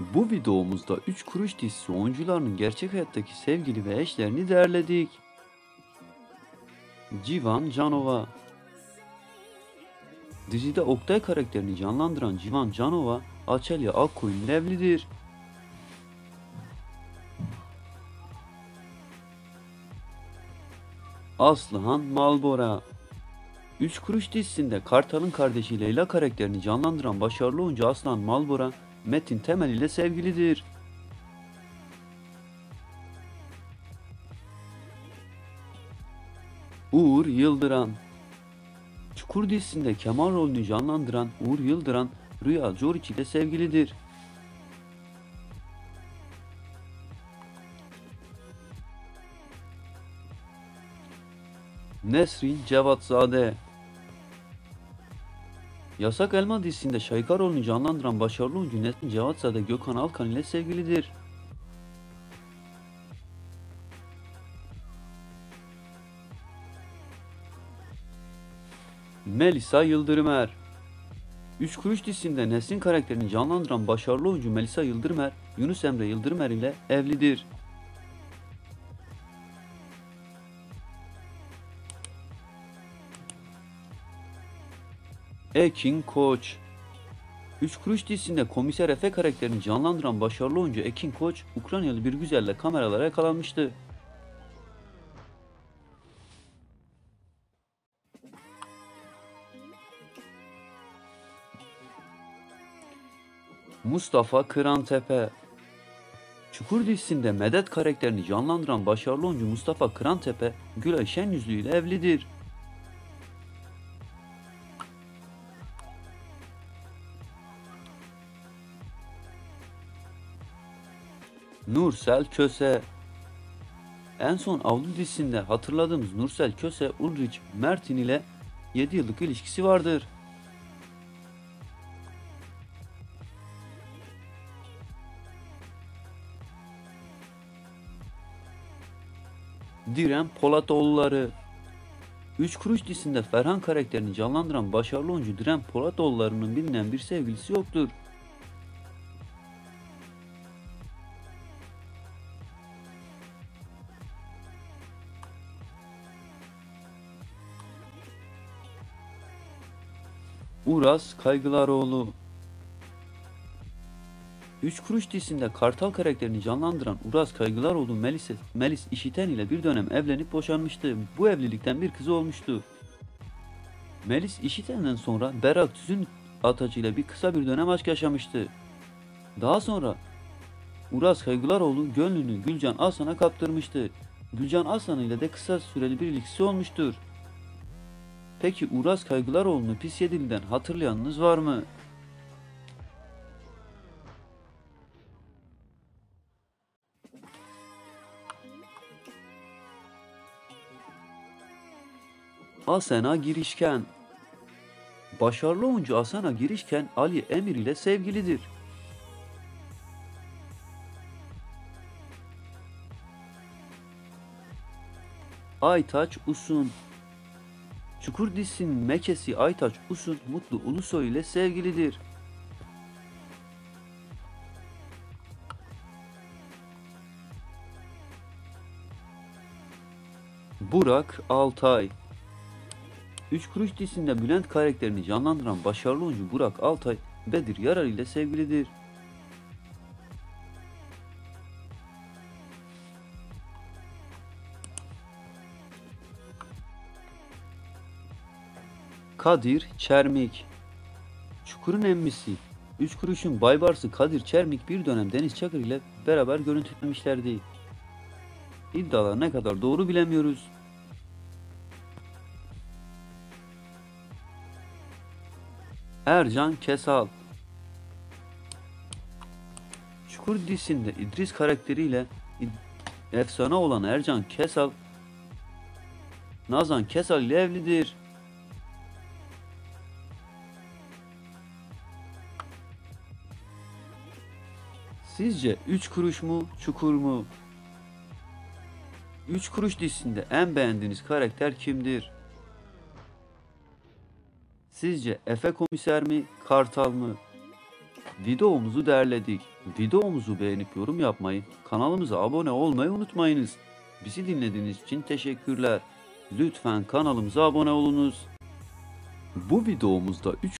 Bu videomuzda 3 Kuruş dizisi oyuncularının gerçek hayattaki sevgili ve eşlerini değerledik. Civan Canova. Dizide Oktay karakterini canlandıran Civan Canova, Açelya Akkoyun'un evlidir. Aslıhan Malbora. 3 Kuruş dizisinde Kartal'ın kardeşi Leyla karakterini canlandıran başarılı oyuncu Aslıhan Malbora, Metin Temel ile sevgilidir. Uğur Yıldıran. ÇUKUR dizisinde Kemal rolünü canlandıran Uğur Yıldıran, Rüya Coriç ile sevgilidir. Nesrin Cevadzade. YASAK ELMA dizisinde Şayka rolünü canlandıran başarılı oyuncu Nesrin Cevadzade, Gökhan Alkan ile sevgilidir. Melis İşiten. 3 Kuruş dizisinde Nesrin karakterini canlandıran başarılı oyuncu Melis İşiten, Yunus Emre Yıldırımer ile evlidir. Ekin Koç. 3 Kuruş dizisinde Komiser Efe karakterini canlandıran başarılı oyuncu Ekin Koç, Ukraynalı bir güzelle kameralara yakalanmıştı. Mustafa Kırantepe. ÇUKUR dizisinde Medet karakterini canlandıran başarılı oyuncu Mustafa Kırantepe, Gülay Şenyüzlü ile evlidir. Nursel Köse. En son AVLU dizisinde hatırladığımız Nursel Köse, Udric Mertin ile 7 yıllık ilişkisi vardır. Diren Polatoğulları. 3 Kuruş dizisinde Ferhan karakterini canlandıran başarılı oyuncu Diren Polatoğulları'nın bilinen bir sevgilisi yoktur. Uraz Kaygılaroğlu. 3 Kuruş dizisinde Kartal karakterini canlandıran Uraz Kaygılaroğlu, Melis İşiten ile bir dönem evlenip boşanmıştı. Bu evlilikten bir kızı olmuştu. Melis İşiten'den sonra Berrak Tüzünataç ile kısa bir dönem aşk yaşamıştı. Daha sonra Uraz Kaygılaroğlu gönlünü Gülcan Aslan'a kaptırmıştı. Gülcan Aslan ile de kısa süreli bir ilişkisi olmuştur. Peki Uraz Kaygılaroğlu'nu Pis Yedili'den hatırlayanınız var mı? Asena Girişken. Başarılı oyuncu Asena Girişken, Ali Emir ile sevgilidir. Aytaç Usun. ÇUKUR dizisinin Mekesi Aytaç Usun, Mutlu Ulusoy ile sevgilidir. Burak Altay. 3 Kuruş dizisinde Bülent karakterini canlandıran başarılı oyuncu Burak Altay, Bedir Yarar ile sevgilidir. Kadir Çermik. ÇUKUR'un emmisi 3 Kuruş'un baybarsı Kadir Çermik bir dönem Deniz Çakır ile beraber görüntülenmişlerdi. İddialar ne kadar doğru bilemiyoruz. Ercan Kesal. ÇUKUR dizisinde İdris karakteriyle efsane olan Ercan Kesal, Nazan Kesal ile evlidir. Sizce 3 Kuruş mu, ÇUKUR mu? 3 Kuruş dizisinde en beğendiğiniz karakter kimdir? Sizce Efe komiser mi, Kartal mı? Videomuzu derledik. Videomuzu beğenip yorum yapmayı, kanalımıza abone olmayı unutmayınız. Bizi dinlediğiniz için teşekkürler. Lütfen kanalımıza abone olunuz. Bu videomuzda 3